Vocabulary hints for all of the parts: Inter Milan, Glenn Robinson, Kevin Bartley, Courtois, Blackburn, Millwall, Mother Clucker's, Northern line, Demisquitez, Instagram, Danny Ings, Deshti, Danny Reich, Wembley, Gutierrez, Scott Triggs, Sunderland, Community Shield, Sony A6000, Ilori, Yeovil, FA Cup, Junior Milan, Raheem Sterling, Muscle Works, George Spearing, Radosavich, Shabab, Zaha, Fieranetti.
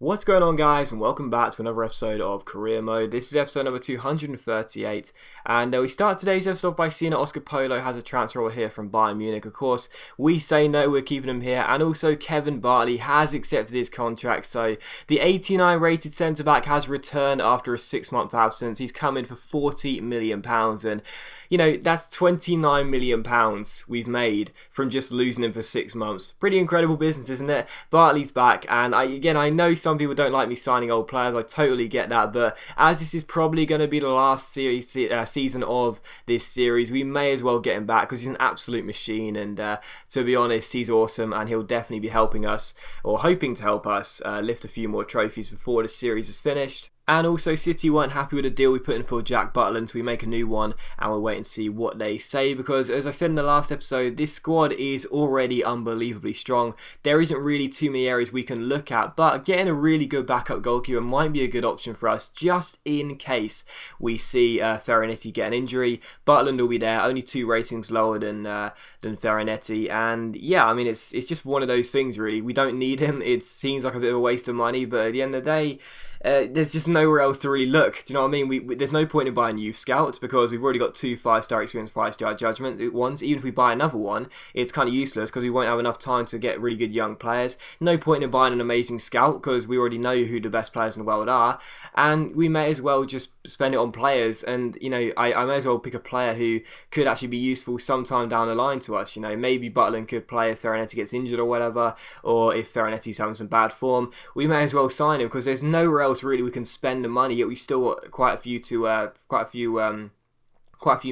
What's going on, guys, and welcome back to another episode of Career Mode. This is episode number 238, and we start today's episode by seeing that Oscar Polo has a transfer over here from Bayern Munich. Of course, we say no, we're keeping him here, and also Kevin Bartley has accepted his contract, so the 89 rated centre-back has returned after a 6-month absence. He's come in for £40 million, and you know, that's £29 million we've made from just losing him for 6 months. Pretty incredible business, isn't it? Bartley's back, and I know some people don't like me signing old players. I totally get that, but as this is probably going to be the last season of this series, we may as well get him back because he's an absolute machine, and to be honest, he's awesome, and he'll definitely be helping us, or hoping to help us, lift a few more trophies before the series is finished. And also, City weren't happy with the deal we put in for Jack Butland, so we make a new one, and we'll wait and see what they say, because as I said in the last episode, this squad is already unbelievably strong. There isn't really too many areas we can look at, but getting a really good backup goalkeeper might be a good option for us, just in case we see Fieranetti get an injury. Butland will be there, only 2 ratings lower than Fieranetti, and yeah, I mean, it's just one of those things, really. We don't need him. It seems like a bit of a waste of money, but at the end of the day, there's just nowhere else to really look. Do you know what I mean? There's no point in buying youth scouts because we've already got 2 5-star experience, 5-star judgment ones. Even if we buy another one, it's kind of useless because we won't have enough time to get really good young players. No point in buying an amazing scout because we already know who the best players in the world are, and we may as well just spend it on players. And you know, I may as well pick a player who could actually be useful sometime down the line to us. You know, maybe Butland could play if Fieranetti gets injured or whatever, or if Fierinetti's having some bad form, we may as well sign him because there's nowhere else really we can spend the money, yet we still got quite a few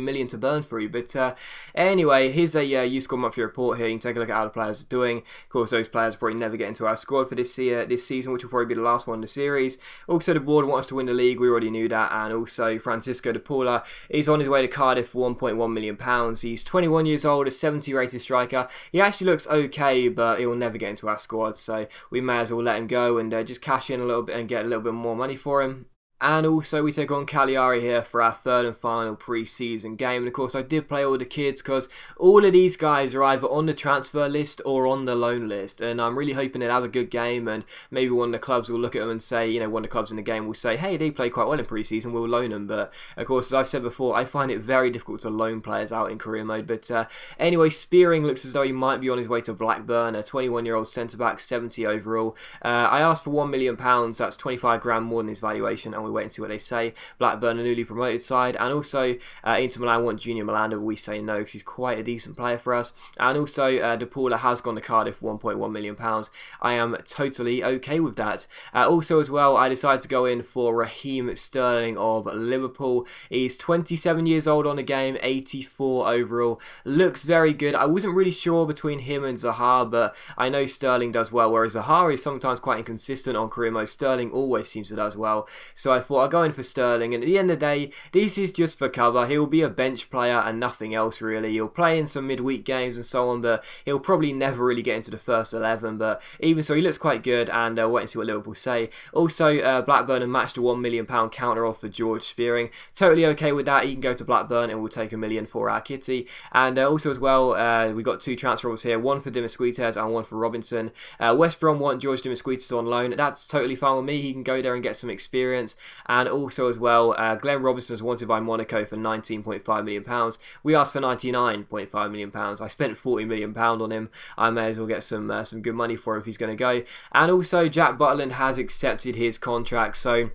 million to burn through. But anyway, here's a youth squad monthly report here. You can take a look at how the players are doing. Of course, those players probably never get into our squad for this season, which will probably be the last one in the series. Also, the board wants us to win the league. We already knew that. And also, Francisco De Paula is on his way to Cardiff for £1.1 million. He's 21 years old, a 70 rated striker. He actually looks okay, but he'll never get into our squad. So we may as well let him go and just cash in a little bit and get a little bit more money for him. And also, we take on Cagliari here for our third and final pre-season game. And of course, I did play all the kids because all of these guys are either on the transfer list or on the loan list. And I'm really hoping they'll have a good game, and maybe one of the clubs will look at them and say, you know, one of the clubs in the game will say, hey, they play quite well in pre-season, we'll loan them. But of course, as I've said before, I find it very difficult to loan players out in career mode. But anyway, Spearing looks as though he might be on his way to Blackburn, a 21-year-old centre-back, 70 overall. I asked for £1 million, that's 25 grand more than his valuation, and we wait and see what they say. Blackburn, a newly promoted side, and also Inter Milan want Junior Milan, but we say no because he's quite a decent player for us. And also, De Paula has gone to Cardiff for £1.1 million. I am totally okay with that. Also as well, I decided to go in for Raheem Sterling of Liverpool. He's 27 years old on the game, 84 overall. Looks very good. I wasn't really sure between him and Zaha, but I know Sterling does well, whereas Zaha is sometimes quite inconsistent on career mode. Sterling always seems to do as well. So I thought I'd go in for Sterling, and at the end of the day, this is just for cover. He'll be a bench player and nothing else really. He'll play in some midweek games and so on, but he'll probably never really get into the first 11, but even so, he looks quite good, and wait and see what Liverpool say. Also, Blackburn have matched a £1 million counter off for George Spearing. Totally okay with that. He can go to Blackburn and we'll take £1 million for our kitty. And also as well, we got 2 transfer offers here, one for Demisquitez and one for Robinson. West Brom want George Demisquitez on loan. That's totally fine with me. He can go there and get some experience. And also as well, Glenn Robinson was wanted by Monaco for £19.5 million. We asked for £99.5 million. I spent £40 million on him. I may as well get some good money for him if he's going to go. And also, Jack Butland has accepted his contract, so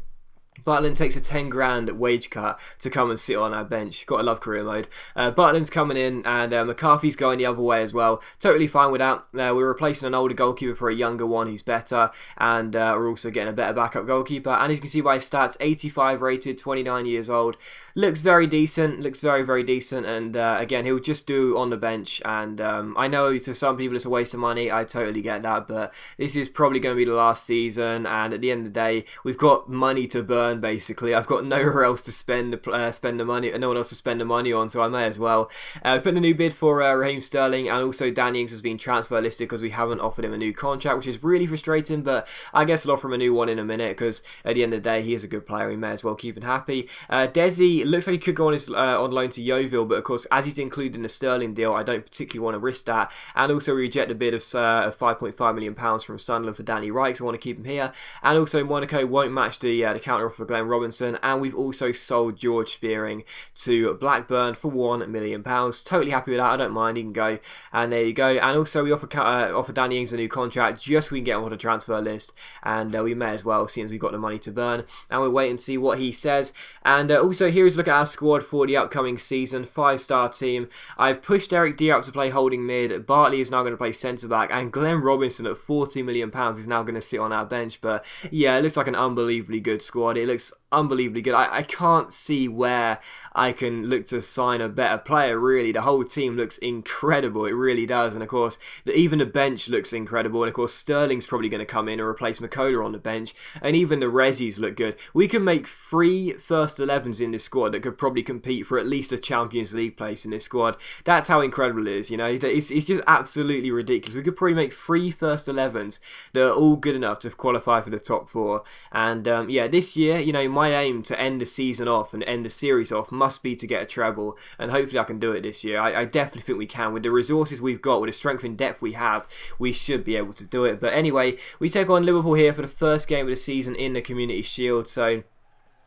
Butland takes a 10 grand wage cut to come and sit on our bench. Gotta love career mode. Butland's coming in, and McCarthy's going the other way as well. Totally fine with that. We're replacing an older goalkeeper for a younger one who's better, and we're also getting a better backup goalkeeper. And as you can see by his stats, 85 rated, 29 years old. Looks very decent, looks very, very decent. And again, he'll just do on the bench. And I know to some people it's a waste of money. I totally get that, but this is probably going to be the last season. And at the end of the day, we've got money to burn burn, basically. I've got nowhere else to spend the money on, so I may as well. Put a new bid for Raheem Sterling, and also Danny Ings has been transfer listed because we haven't offered him a new contract, which is really frustrating, but I guess I'll offer him a new one in a minute, because at the end of the day, he is a good player. We may as well keep him happy. Desi looks like he could go on his on loan to Yeovil, but of course, as he's included in the Sterling deal, I don't particularly want to risk that. And also, we reject a bid of £5.5 million from Sunderland for Danny Reich, so I want to keep him here. And also, Monaco won't match the counter offer for Glenn Robinson, and we've also sold George Spearing to Blackburn for £1 million. Totally happy with that. I don't mind. He can go, and there you go. And also, we offer Danny Ings a new contract just so we can get him on the transfer list, and we may as well, since we've got the money to burn. And we'll wait and see what he says. And also, here is a look at our squad for the upcoming season. Five-star team. I've pushed Eric Dier up to play holding mid. Bartley is now going to play centre-back, and Glenn Robinson at £40 million is now going to sit on our bench. But yeah, it looks like an unbelievably good squad. It looks unbelievably good. I can't see where I can look to sign a better player, really. The whole team looks incredible. It really does. And of course, even the bench looks incredible. And of course, Sterling's probably going to come in and replace McCola on the bench. And even the Rezzies look good. We can make 3 first 11s in this squad that could probably compete for at least a Champions League place in this squad. That's how incredible it is, you know. It's just absolutely ridiculous. We could probably make 3 first 11s that are all good enough to qualify for the top 4. And yeah, this year, you know, my aim to end the season off and end the series off must be to get a treble, and hopefully I can do it this year. I definitely think we can. With the resources we've got, with the strength and depth we have, we should be able to do it. But anyway, we take on Liverpool here for the first game of the season in the Community Shield, so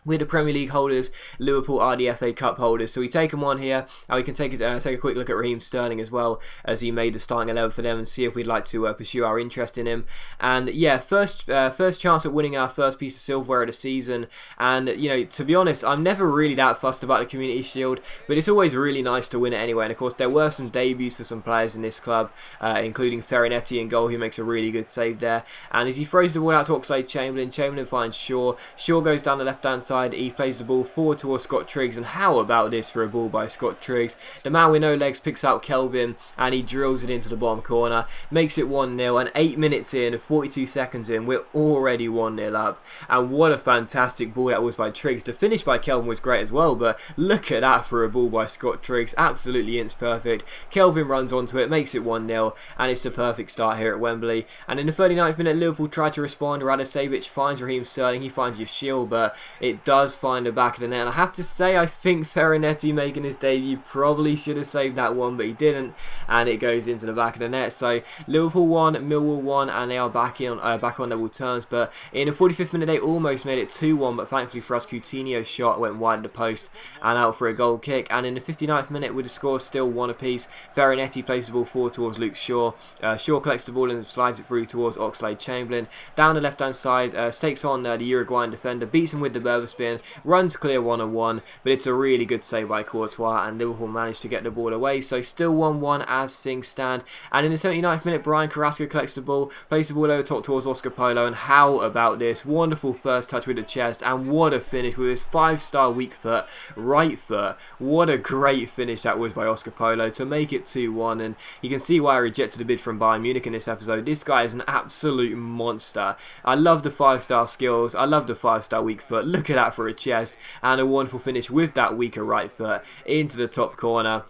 we're the Premier League holders, Liverpool are the FA Cup holders, so we take them on here, and we can take a quick look at Raheem Sterling as well, as he made the starting 11 for them, and see if we'd like to pursue our interest in him. And yeah, first chance at winning our first piece of silverware of the season. And you know, to be honest, I'm never really that fussed about the Community Shield, but it's always really nice to win it anyway. And of course, there were some debuts for some players in this club, including Fieranetti in goal, who makes a really good save there. And as he throws the ball out to Oxlade-Chamberlain, Chamberlain finds Shaw. Shaw goes down the left-hand side. He plays the ball forward towards Scott Triggs, and how about this for a ball by Scott Triggs? The man with no legs picks out Kelvin, and he drills it into the bottom corner, makes it 1-0, and 8 minutes in, 42 seconds in, we're already 1-0 up. And what a fantastic ball that was by Triggs. The finish by Kelvin was great as well, but look at that for a ball by Scott Triggs, absolutely inch perfect. Kelvin runs onto it, makes it 1-0, and it's the perfect start here at Wembley. And in the 39th minute, Liverpool tried to respond. Radosavich finds Raheem Sterling, he finds Yashil, but it does find the back of the net. And I have to say, I think Fieranetti making his debut probably should have saved that one, but he didn't, and it goes into the back of the net. So Liverpool won, Millwall won, and they are back on level terms. But in the 45th minute, they almost made it 2-1, but thankfully for us, Coutinho's shot went wide of the post and out for a goal kick. And in the 59th minute, with the score still 1 apiece, Fieranetti plays the ball forward towards Luke Shaw. Shaw collects the ball and slides it through towards Oxlade-Chamberlain. Down the left-hand side, takes on the Uruguayan defender, beats him with the Berber spin, runs clear 1-on-1, but it's a really good save by Courtois, and Liverpool managed to get the ball away. So still 1-1 as things stand. And in the 79th minute, Brian Carrasco collects the ball, plays the ball over top towards Oscar Polo, and how about this? Wonderful first touch with the chest, and what a finish with his 5-star weak foot, right foot. What a great finish that was by Oscar Polo to make it 2-1, and you can see why I rejected a bid from Bayern Munich in this episode. This guy is an absolute monster. I love the 5-star skills, I love the 5-star weak foot. Look at that for a chest, and a wonderful finish with that weaker right foot into the top corner.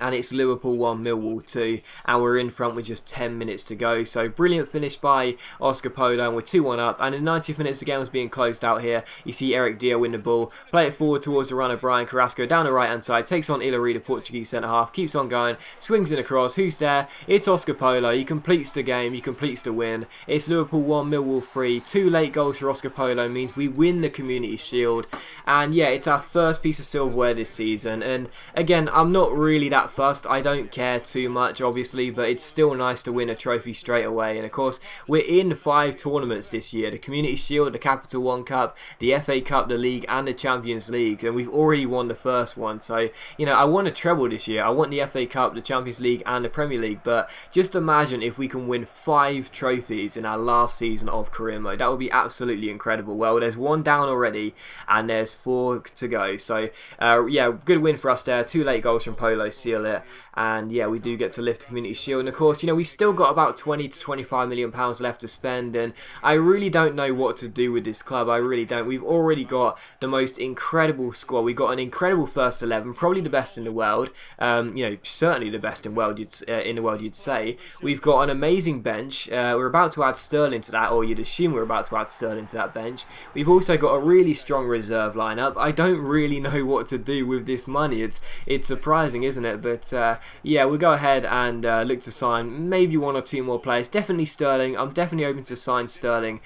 And it's Liverpool 1, Millwall 2, and we're in front with just 10 minutes to go. So brilliant finish by Oscar Polo, and we're 2-1 up. And in 90 minutes, the game was being closed out here. You see Eric Dier win the ball, play it forward towards the runner, Brian Carrasco, down the right-hand side, takes on Ilori, the Portuguese centre-half, keeps on going, swings in across. Who's there? It's Oscar Polo. He completes the game. He completes the win. It's Liverpool 1, Millwall 3. 2 late goals for Oscar Polo means we win the Community Shield. And yeah, it's our first piece of silverware this season. And again, I'm not really that first, I don't care too much obviously, but it's still nice to win a trophy straight away. And of course, we're in 5 tournaments this year: the Community Shield, the Capital One Cup, the FA Cup, the League, and the Champions League. And we've already won the first one, so you know, I want a treble this year. I want the FA Cup, the Champions League, and the Premier League. But just imagine if we can win 5 trophies in our last season of career mode. That would be absolutely incredible. Well, there's 1 down already, and there's 4 to go. So yeah, good win for us there. 2 late goals from Polo. seal it. And yeah, we do get to lift the Community Shield. And of course, you know, we still got about 20 to 25 million pounds left to spend, and I really don't know what to do with this club. I really don't. We've already got the most incredible squad. We got an incredible first 11, probably the best in the world. You know, certainly the best in the world, you'd say. We've got an amazing bench. We're about to add Sterling to that, or you'd assume we're about to add Sterling to that bench. We've also got a really strong reserve lineup. I don't really know what to do with this money. It's surprising, isn't it? But yeah, we'll go ahead and look to sign maybe one or two more players. Definitely Sterling. I'm definitely hoping to sign Sterling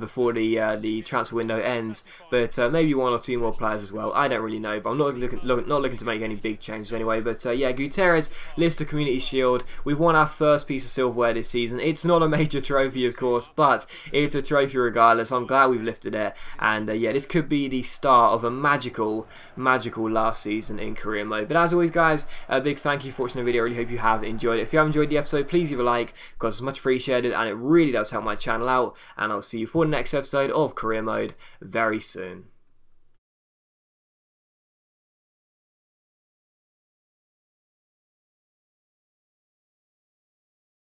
before the transfer window ends. But maybe one or two more players as well. I don't really know, but I'm not looking to make any big changes anyway. But yeah, Gutierrez lifts the Community Shield. We've won our first piece of silverware this season. It's not a major trophy, of course, but it's a trophy regardless. I'm glad we've lifted it. And yeah, this could be the start of a magical last season in career mode. But as always, guys, a big thank you for watching the video. I really hope you have enjoyed it. If you have enjoyed the episode, please leave a like, because it's much appreciated and it really does help my channel out. And I'll see you for the next episode of Career Mode very soon.